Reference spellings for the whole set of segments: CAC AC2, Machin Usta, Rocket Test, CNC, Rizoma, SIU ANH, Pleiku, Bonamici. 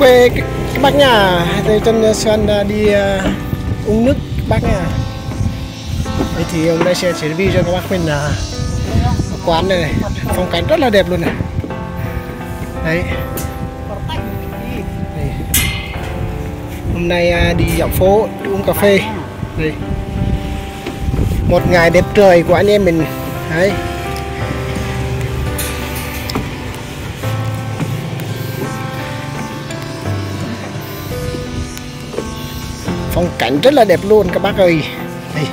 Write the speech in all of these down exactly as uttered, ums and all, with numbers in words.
quê các bác nhà đây trên sân đi uh, uống nước bác nhà. Đấy thì hôm nay sẽ chỉ review cho các bác mình là uh, quán này, này phong cảnh rất là đẹp luôn này. Đấy. Đấy. Hôm nay uh, đi dạo phố đi uống cà phê. Đấy. Một ngày đẹp trời của anh em mình. Đấy. Phong cảnh rất là đẹp luôn các bác ơi. Đây.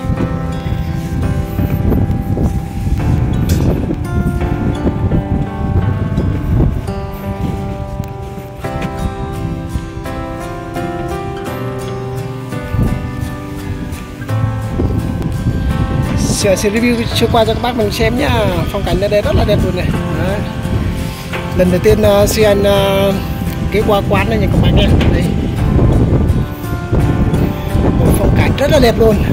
Sẽ, sẽ review chưa qua cho các bác mình xem nhá. Phong cảnh ở đây rất là đẹp luôn này. Đó. Lần đầu tiên uh, xê en uh, ghé qua quán này nha các bạn nha. Đây. Rất là đẹp luôn,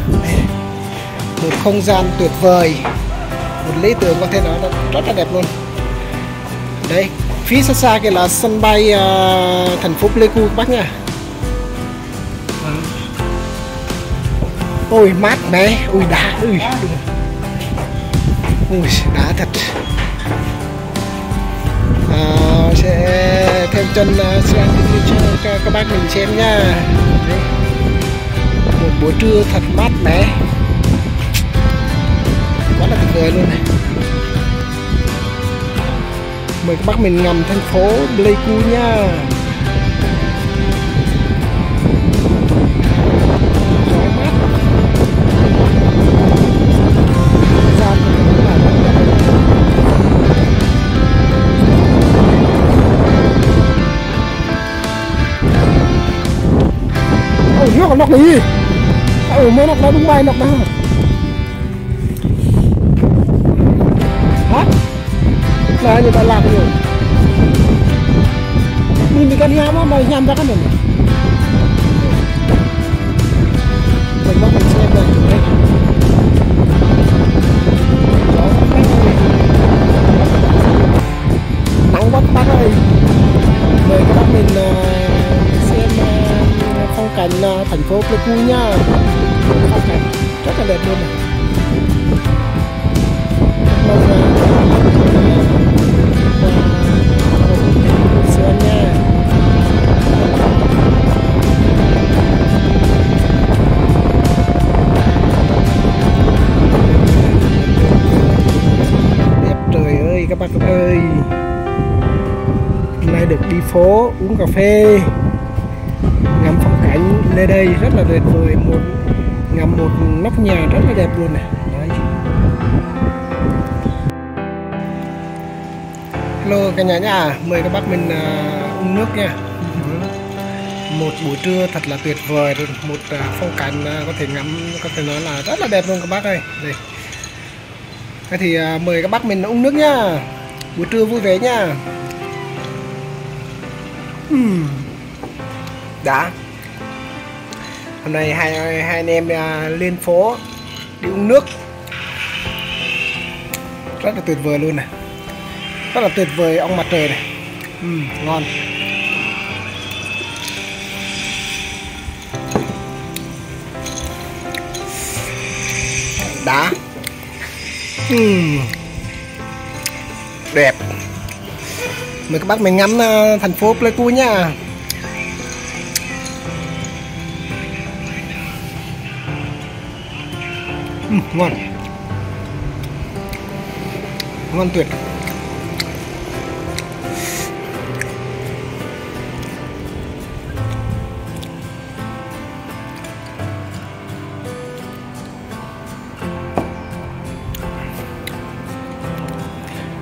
một không gian tuyệt vời, một lý tưởng có thể nói là rất là đẹp luôn. Đấy, phía xa xa kia là sân bay uh, thành phố Pleiku các bác nha. Ôi mát mẻ, ui đá, ui, ui đá thật. À, sẽ theo chân uh, sẽ cho các bác mình xem nha. Đấy. Một buổi trưa thật mát mẻ, quá là tuyệt vời luôn này. Mời các bác mình ngắm thành phố Pleiku nha. Ôi nước còn nóc này gì? Ừ, mới nọc đó đúng bay nọc đó hả? Là người ta làm rồi mình bị cái nhám á, mà nhám ra cái này mình bắt mình xem đây. Nắng bắt bác ơi, mời các bác mình xem phong cảnh thành phố Pleiku nha. Phong cảnh rất là đẹp luôn này. Mong là các bạn nha. Đẹp trời ơi các bác ơi. Hôm nay được đi phố uống cà phê, ngắm phong cảnh nơi đây rất là tuyệt vời. Một ngắm một nóc nhà rất là đẹp luôn này. Đấy. Hello cả nhà nha, mời các bác mình uh, uống nước nha. Một buổi trưa thật là tuyệt vời, một uh, phong cảnh uh, có thể ngắm có thể nói là rất là đẹp luôn các bác ơi. Đây. Thế thì uh, mời các bác mình uống nước nha. Buổi trưa vui vẻ nha. Uhm. Đã. Hôm nay hai, hai anh em à, lên phố đi uống nước. Rất là tuyệt vời luôn này. Rất là tuyệt vời ông mặt trời này. Ừ, ngon. Đá. Ừ. Đẹp. Mời các bác mình ngắm uh, thành phố Pleiku nha. Ừ, ngon, ngon tuyệt.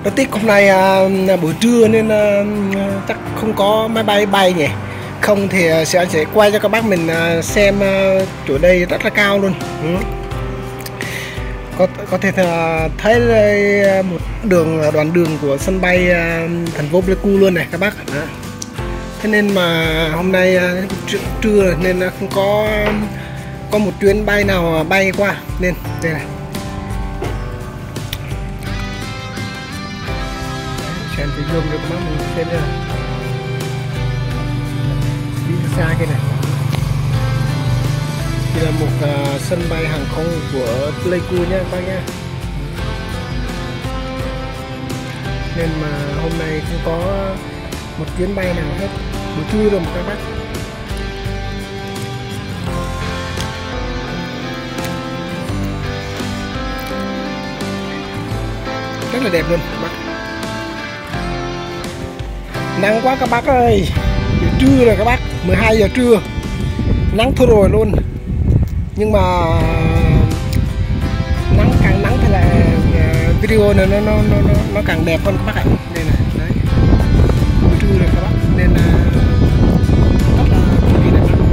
Rất tiếc hôm nay à, buổi trưa nên à, chắc không có máy bay bay nhỉ. Không thì sẽ sẽ quay cho các bác mình à, xem à, chỗ đây rất là cao luôn. Ừ. Có, có thể thấy một đường đoạn đường của sân bay thành phố Pleiku luôn này các bác. Thế nên mà hôm nay trưa nên không có có một chuyến bay nào bay qua nên đây này. Xem thì zoom được các bác mình xem nha. xa cái này. Đây là một uh, sân bay hàng không của Pleiku nha các bác nhé. Nên mà hôm nay không có một chuyến bay nào hết, buổi trưa rồi mà các bác. Rất là đẹp luôn các bác. Nắng quá các bác ơi, buổi trưa rồi các bác, mười hai giờ trưa. Nắng thôi rồi luôn. Nhưng mà nắng càng nắng thì là video này nó nó nó nó càng đẹp hơn các bác ạ. Đây này, đấy. Buổi trưa rồi các bác nên là rất là kỳ đẹp lắm.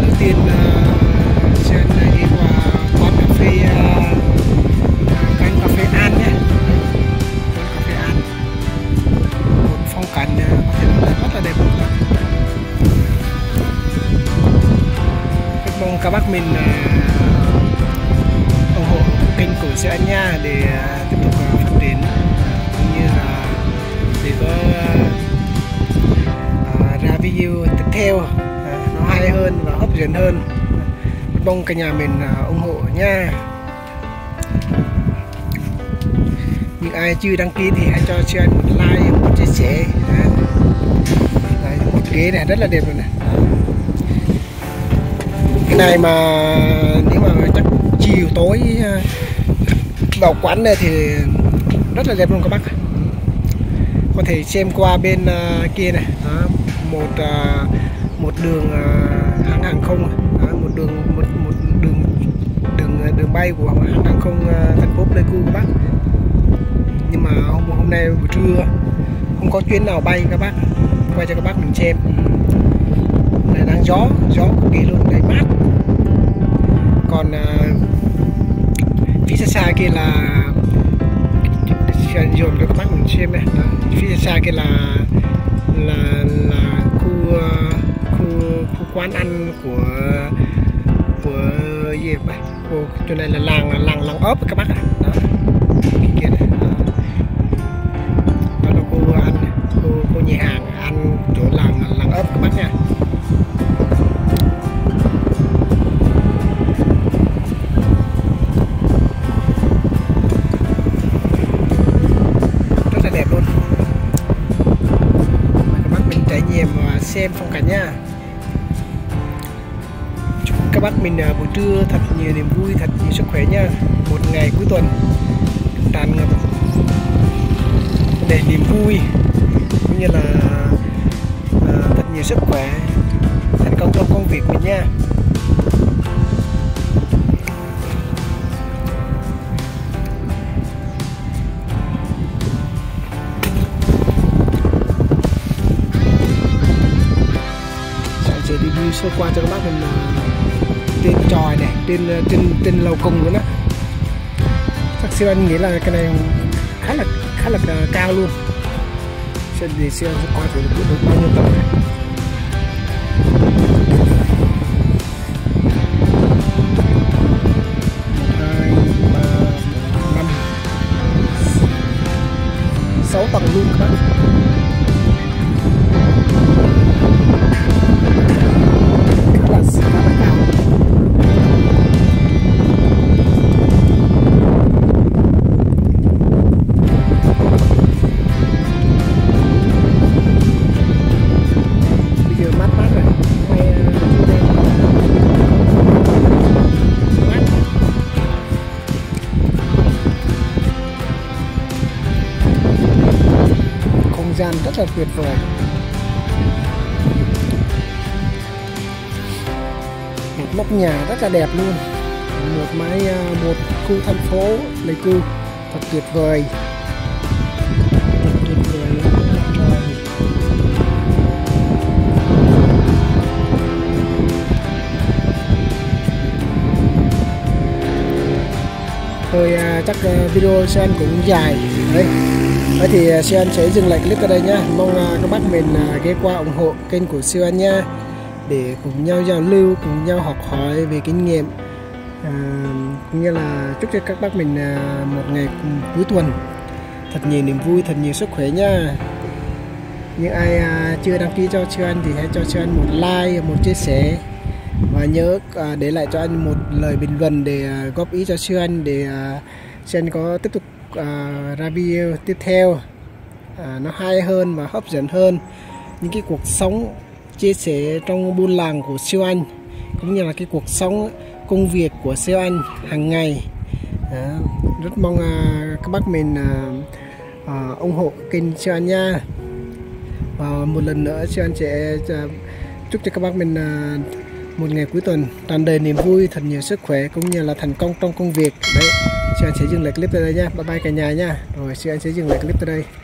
Đầu tiên sẽ đi qua quán cà phê cánh cà phê An nhé. Quán cà phê An. Một phong cảnh rất là đẹp luôn các bác. Mong các bác mình ủng hộ kênh của ét i u a en h để tiếp tục phát triển, cũng như là để có ra video tiếp theo nó hay hơn và hấp dẫn hơn. Mong cả nhà mình ủng hộ nha. Những ai chưa đăng ký thì hãy cho ét i u a en h một like, một chia sẻ. Đấy, một ghế này rất là đẹp rồi này. Cái này mà nếu mà chắc chiều tối vào quán này thì rất là đẹp luôn các bác. Có thể xem qua bên kia này, đó, một một đường hãng hàng không, đó, một đường một một đường đường đường bay của hãng hàng không thành phố Pleiku các bác. Nhưng mà hôm hôm nay buổi trưa không có chuyến nào bay các bác, quay cho các bác mình xem. Này đang gió gió cực kỳ luôn, đầy mát. Còn uh, phía xa xa kia là dồn cho các bác mình xem này. Đó. Phía xa xa kia là là là khu khu, khu quán ăn của của gì vậy? Của chỗ này là làng làng làng ốp các bác ạ. Đó. Cái kia này. Đó. Đó là khu ăn, khu khu nhà hàng ăn chỗ làng làng ốp các bác nha. Xem phong cảnh nha. Chúc các bác mình buổi trưa thật nhiều niềm vui, thật nhiều sức khỏe nha. Một ngày cuối tuần tràn ngập để niềm vui, cũng như là uh, thật nhiều sức khỏe, thành công trong công việc mình nha. Đi sơ qua cho các bác mình trên tròi này, trên trên trên lầu cùng nữa đó. Chắc siêu anh nghĩ là cái này khá là khá là cao luôn. Sẽ để siêu anh coi thử được bao nhiêu tầng này. một, hai, ba, bốn, năm, sáu tầng luôn các bác. Gian rất là tuyệt vời. Một nóc nhà rất là đẹp luôn. Một mái một khu thành phố Pleiku thật tuyệt vời. Tuyệt vời. Thôi chắc video xem cũng dài đấy. Đấy thì ét i u a en h sẽ dừng lại clip ở đây nha. Mong uh, các bác mình uh, ghé qua ủng hộ kênh của ét i u a en h nha. Để cùng nhau giao lưu, cùng nhau học hỏi về kinh nghiệm. uh, Cũng như là chúc cho các bác mình uh, một ngày cuối tuần thật nhiều niềm vui, thật nhiều sức khỏe nha. Những ai à, chưa đăng ký cho Siêu Anh thì hãy cho Siêu Anh một like, một chia sẻ và nhớ à, để lại cho anh một lời bình luận để à, góp ý cho Siêu Anh để à, Siêu Anh có tiếp tục à, ra video tiếp theo à, nó hay hơn và hấp dẫn hơn những cái cuộc sống chia sẻ trong buôn làng của Siêu Anh, cũng như là cái cuộc sống công việc của Siêu Anh hàng ngày. À, rất mong à, các bác mình à, à, ủng hộ kênh Siêu Anh nha. Và một lần nữa Siêu Anh sẽ chúc cho các bác mình một ngày cuối tuần tràn đầy niềm vui, thật nhiều sức khỏe cũng như là thành công trong công việc. Đấy, Siêu Anh sẽ dừng lại clip tới đây nha. Bye bye cả nhà nha. Rồi Siêu Anh sẽ dừng lại clip tới đây.